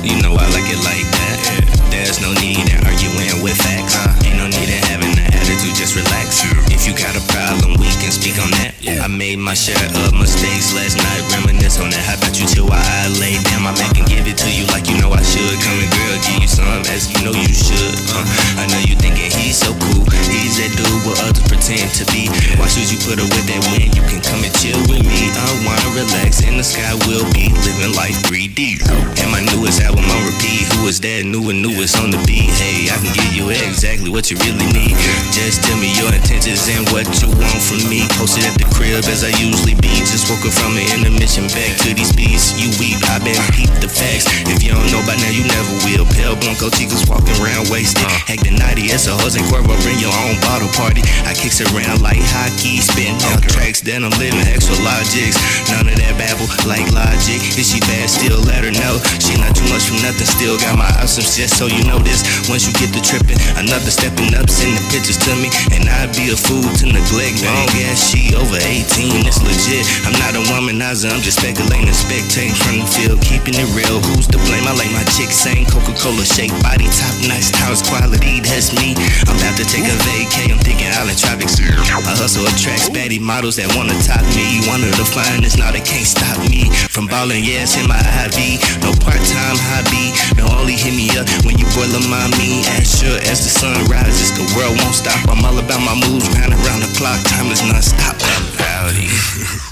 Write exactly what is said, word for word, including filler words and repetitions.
You know I like it like that. There's no need in arguing with facts. Ain't no need in having an attitude, just relax. If you got a problem, we can speak on that. I made my share of mistakes last night, reminisce on that. How about you chill while I lay down my back and give it to you like you know I should. Come and girl, give you some as you know you should. uh, I know you thinking he's so cool, he's that dude what others pretend to be. Why should you put up with that when you can come and chill with me? Unwind, relax, in the sky we'll be living life three D. And my newest album on repeat. Who is that new and newest on the beat? Hey, I can give you exactly what you really need. Just tell me your intentions and what you want from me. Post it at the crib as I usually be. Just woke up from an intermission, back to these beats. You weep, I been peep the facts. If you don't know by now, you never will. Pale Blanco chicas walking around wasted, acting naughty as a Jose Cuervo in your own bottle party. I kicks around like hockey, spin out tracks that I'm living extra logics. None of that babble like logic. Is she bad? Still let her know. She not too much from nothing. Still got my options just so you know this. Once you get the tripping, another stepping up, send the pictures to me, and I'd be a fool to neglect. Long ass she over eighteen, it's legit. I'm not a womanizer, I'm just speculating, spectating from the field, keeping it real. Who's to blame? I like my chick saying Coca-Cola shake, body top nice, house quality. That's me. I'm about to take a vacay. I'm thinking island tropics. I hustle attracts baddie models that wanna top me. One of the finest, now they can't stop me from balling. Yes, in my I V, no part-time hobby. No, only hit me up when you boil a mommy. As sure as the sun rises, the world won't stop. I'm all about my moves, round around the clock. Time is non-stop. I'm proud of you.